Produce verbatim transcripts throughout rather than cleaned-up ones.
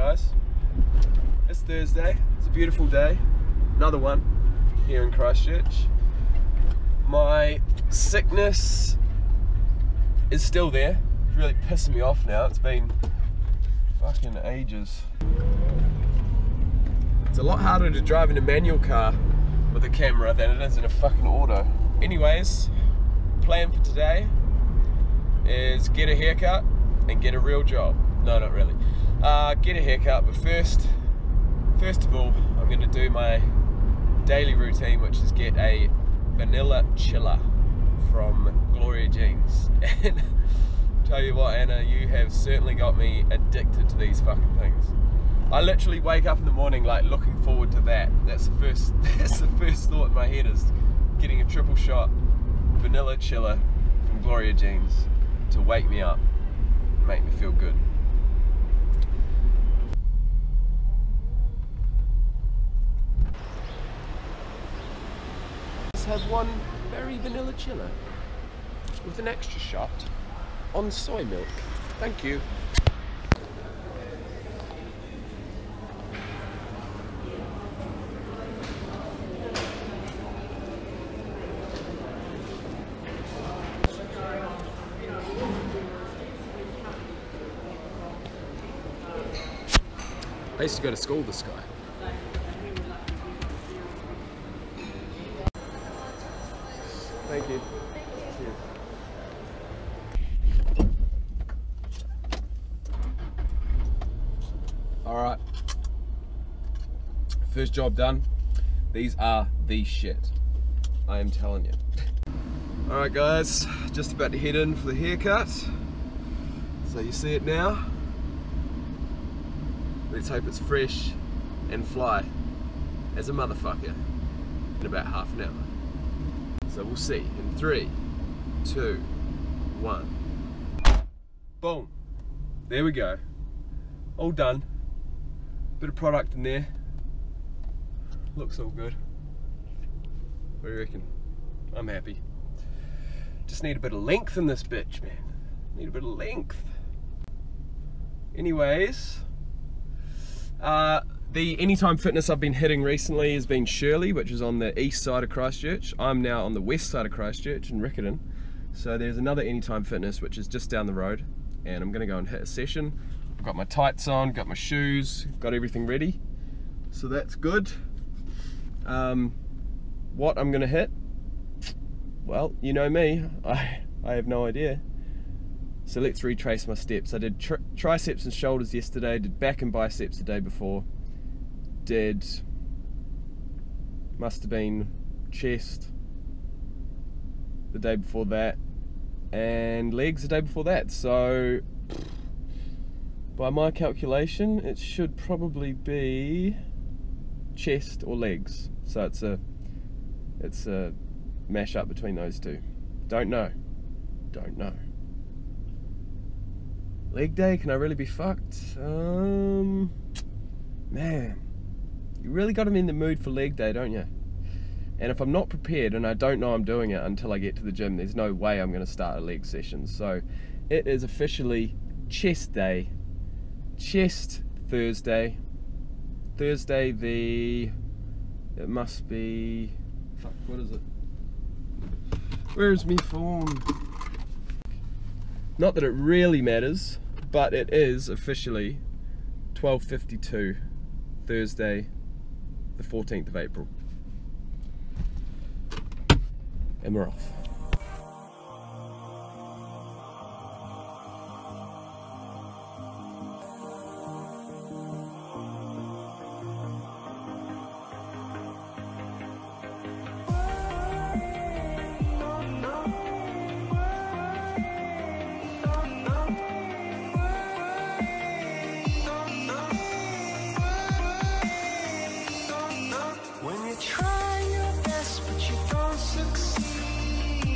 guys? It's Thursday, it's a beautiful day, another one here in Christchurch. My sickness is still there, it's really pissing me off now, it's been fucking ages. It's a lot harder to drive in a manual car with a camera than it is in a fucking auto. Anyways, plan for today is get a haircut and get a real job. No, not really. Uh, get a haircut, but first, first of all, I'm gonna do my daily routine, which is get a vanilla chiller from Gloria Jeans. And tell you what, Anna, you have certainly got me addicted to these fucking things. I literally wake up in the morning like looking forward to that. That's the first. That's the first thought in my head is getting a triple shot vanilla chiller from Gloria Jeans to wake me up, and make me feel good. Let's have one berry vanilla chiller with an extra shot on soy milk. Thank you. I used to go to school this guy. Thank you. Cheers. Alright. First job done. These are the shit. I am telling you. Alright guys, just about to head in for the haircut. So you see it now. Let's hope it's fresh and fly as a motherfucker in about half an hour. So we'll see in three, two, one. Boom. There we go. All done. Bit of product in there. Looks all good. What do you reckon? I'm happy. Just need a bit of length in this bitch, man. Need a bit of length. Anyways. Uh, the Anytime Fitness I've been hitting recently has been Shirley, which is on the east side of Christchurch. I'm now on the west side of Christchurch in Riccarton. So there's another Anytime Fitness which is just down the road, and I'm gonna go and hit a session. I've got my tights on, got my shoes, got everything ready. So that's good. Um, what I'm gonna hit? Well, you know me, I, I have no idea. So let's retrace my steps. I did tri triceps and shoulders yesterday, did back and biceps the day before, did, must have been chest the day before that, and legs the day before that. So by my calculation, it should probably be chest or legs. So it's a, it's a mash up between those two. Don't know, don't know. Leg day, can I really be fucked? Um, man, you really got to be in the mood for leg day, don't you? And if I'm not prepared and I don't know I'm doing it until I get to the gym, there's no way I'm going to start a leg session. So it is officially chest day, chest Thursday, Thursday the, it must be, fuck, what is it? Where is me form? Not that it really matters, but it is officially twelve fifty-two, Thursday, the fourteenth of April. And we're off. Try your best, but you don't succeed.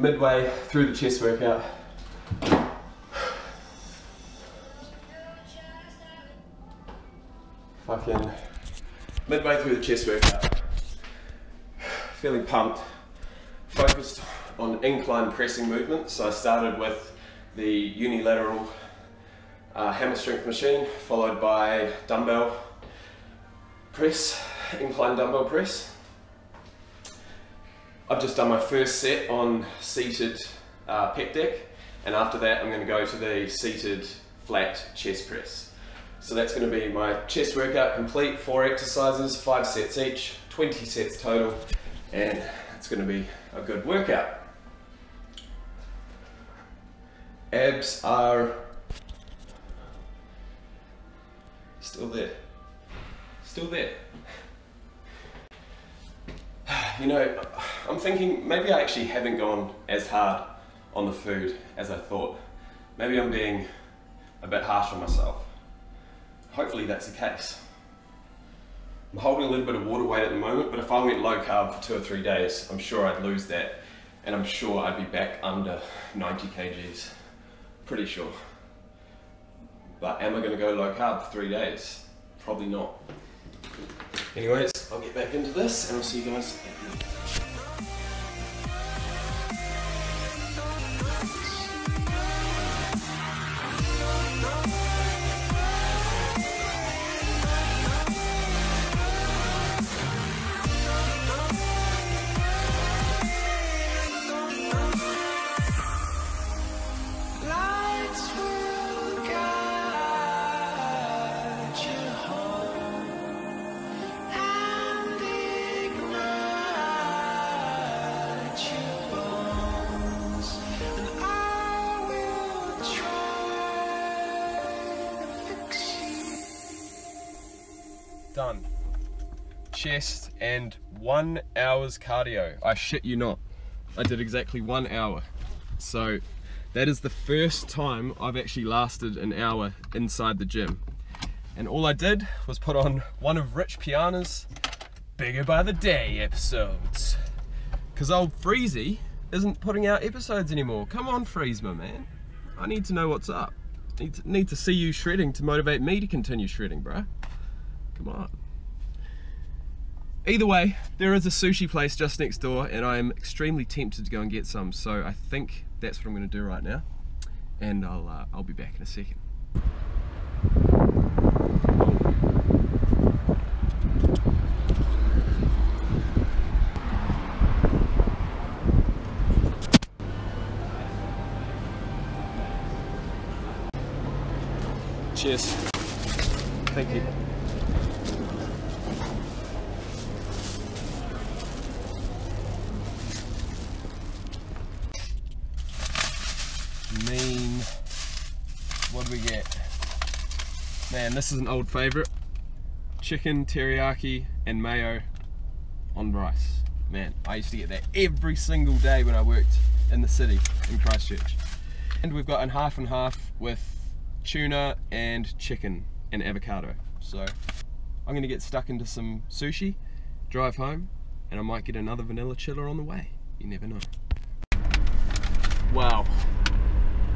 Midway through the chest workout. Fucking midway through the chest workout. Feeling pumped. Focused on incline pressing movements. So I started with the unilateral uh, hammer strength machine, followed by dumbbell press, incline dumbbell press. I've just done my first set on seated uh, pec deck, and after that I'm going to go to the seated flat chest press. So that's going to be my chest workout complete, four exercises, five sets each, twenty sets total, and it's going to be a good workout. Abs are still there, still there. You know, I'm thinking maybe I actually haven't gone as hard on the food as I thought. Maybe I'm being a bit harsh on myself. Hopefully that's the case. I'm holding a little bit of water weight at the moment, but if I went low carb for two or three days, I'm sure I'd lose that, and I'm sure I'd be back under ninety kgs. Pretty sure. But am I going to go low carb for three days? Probably not. Anyways, I'll get back into this and I'll see you guys at the end. Done. Chest and one hour's cardio. I shit you not. I did exactly one hour. So that is the first time I've actually lasted an hour inside the gym. And all I did was put on one of Rich Piana's Bigger by the Day episodes. Because old Freezy isn't putting out episodes anymore. Come on, Freeze, my man. I need to know what's up. Need to, need to see you shredding to motivate me to continue shredding, bro. Come on. Either way, there is a sushi place just next door and I am extremely tempted to go and get some, so I think that's what I'm going to do right now, and I'll, uh, I'll be back in a second. Cheers. Thank you. Mean, what do we get? Man, this is an old favorite. Chicken teriyaki and mayo on rice. Man, I used to get that every single day when I worked in the city in Christchurch. And we've got a half and half with tuna and chicken and avocado. So I'm gonna get stuck into some sushi, drive home, and I might get another vanilla chiller on the way. You never know. Wow,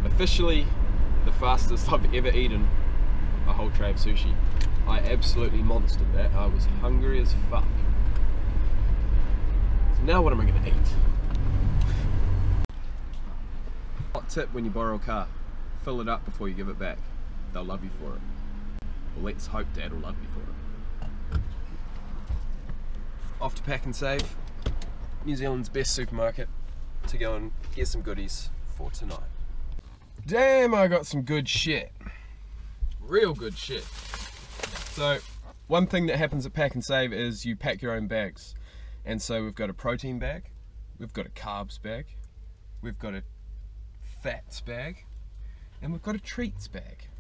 officially the fastest I've ever eaten a whole tray of sushi. I absolutely monstered that. I was hungry as fuck. So now what am I gonna eat? Hot tip when you borrow a car. Fill it up before you give it back. They'll love you for it. Well, let's hope Dad will love you for it. Off to Pak'nSave, New Zealand's best supermarket, to go and get some goodies for tonight. Damn, I got some good shit. Real good shit. So, one thing that happens at Pak'nSave is you pack your own bags. And so we've got a protein bag, we've got a carbs bag, we've got a fats bag, and we've got a treats bag.